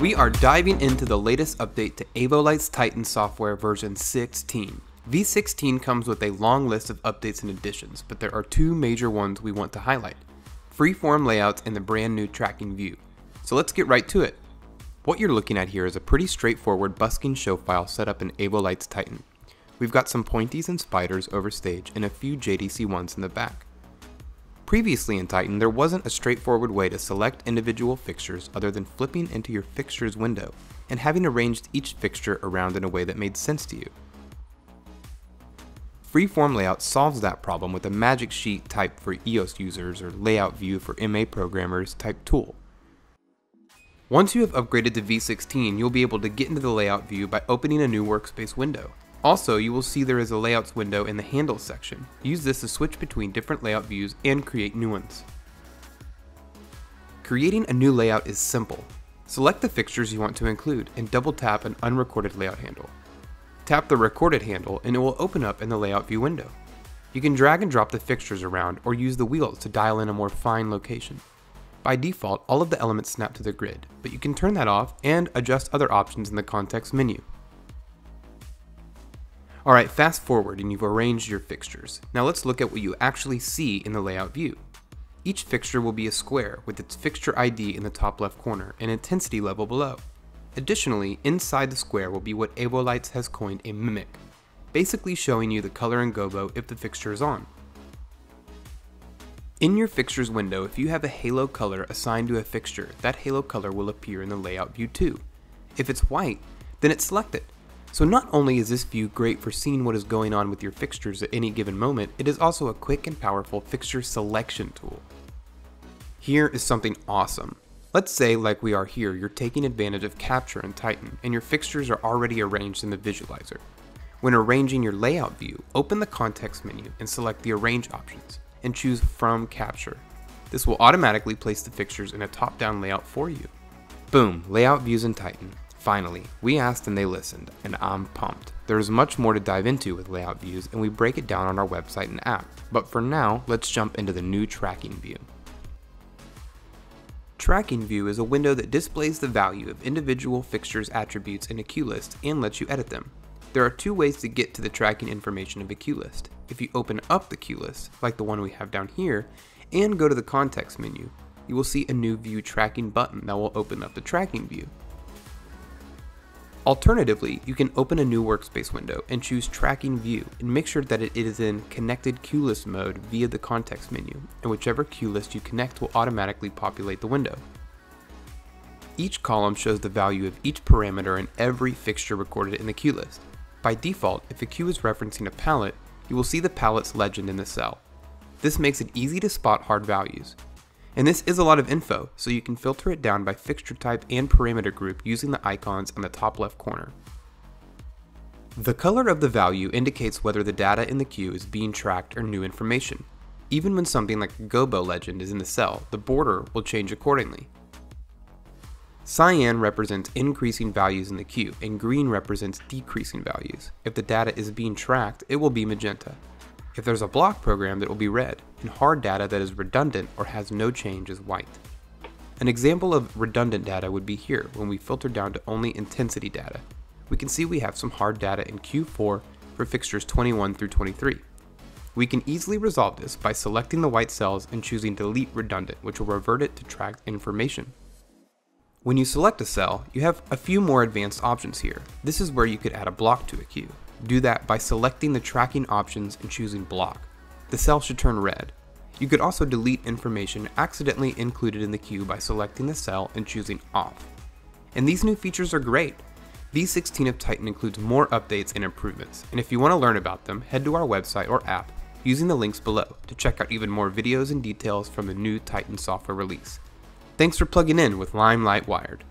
We are diving into the latest update to Avolites Titan software version 16. V16 comes with a long list of updates and additions, but there are two major ones we want to highlight: Freeform Layouts and the brand new Tracking View. So let's get right to it. What you're looking at here is a pretty straightforward busking show file set up in Avolites Titan. We've got some pointies and spiders over stage and a few JDC ones in the back. Previously in Titan, there wasn't a straightforward way to select individual fixtures other than flipping into your fixtures window and having arranged each fixture around in a way that made sense to you. Freeform Layout solves that problem with a Magic Sheet type for EOS users or Layout View for MA programmers type tool. Once you have upgraded to V16, you'll be able to get into the Layout View by opening a new workspace window. Also, you will see there is a Layouts window in the Handle section. Use this to switch between different layout views and create new ones. Creating a new layout is simple. Select the fixtures you want to include and double tap an unrecorded layout handle. Tap the recorded handle and it will open up in the Layout View window. You can drag and drop the fixtures around or use the wheels to dial in a more fine location. By default, all of the elements snap to the grid, but you can turn that off and adjust other options in the context menu. Alright, fast forward and you've arranged your fixtures. Now let's look at what you actually see in the Layout View. Each fixture will be a square with its fixture ID in the top left corner and intensity level below. Additionally, inside the square will be what Avolites has coined a mimic, basically showing you the color in gobo if the fixture is on. In your fixtures window, if you have a halo color assigned to a fixture, that halo color will appear in the Layout View too. If it's white, then it's selected. So not only is this view great for seeing what is going on with your fixtures at any given moment, it is also a quick and powerful fixture selection tool. Here is something awesome. Let's say, like we are here, you're taking advantage of Capture in Titan, and your fixtures are already arranged in the visualizer. When arranging your Layout View, open the context menu and select the Arrange options, and choose from Capture. This will automatically place the fixtures in a top-down layout for you. Boom, Layout Views in Titan. Finally, we asked and they listened, and I'm pumped. There is much more to dive into with layout views, and we break it down on our website and app. But for now, let's jump into the new Tracking View. Tracking View is a window that displays the value of individual fixtures' attributes in a queue list and lets you edit them. There are two ways to get to the tracking information of a queue list. If you open up the queue list, like the one we have down here, and go to the context menu, you will see a new View Tracking button that will open up the Tracking View. Alternatively, you can open a new workspace window and choose Tracking View and make sure that it is in Connected Queue List mode via the context menu, and whichever queue list you connect will automatically populate the window. Each column shows the value of each parameter and every fixture recorded in the queue list. By default, if a queue is referencing a pallet, you will see the pallet's legend in the cell. This makes it easy to spot hard values. And this is a lot of info, so you can filter it down by fixture type and parameter group using the icons on the top left corner. The color of the value indicates whether the data in the queue is being tracked or new information. Even when something like Gobo Legend is in the cell, the border will change accordingly. Cyan represents increasing values in the queue, and green represents decreasing values. If the data is being tracked, it will be magenta. If there's a block program, that will be red, and hard data that is redundant or has no change is white. An example of redundant data would be here when we filter down to only intensity data. We can see we have some hard data in Q4 for fixtures 21 through 23. We can easily resolve this by selecting the white cells and choosing Delete Redundant, which will revert it to tracked information. When you select a cell, you have a few more advanced options here. This is where you could add a block to a queue. Do that by selecting the tracking options and choosing block. The cell should turn red. You could also delete information accidentally included in the queue by selecting the cell and choosing off. And these new features are great. V16 of Titan includes more updates and improvements, and if you want to learn about them, head to our website or app using the links below to check out even more videos and details from the new Titan software release. Thanks for plugging in with Limelight Wired.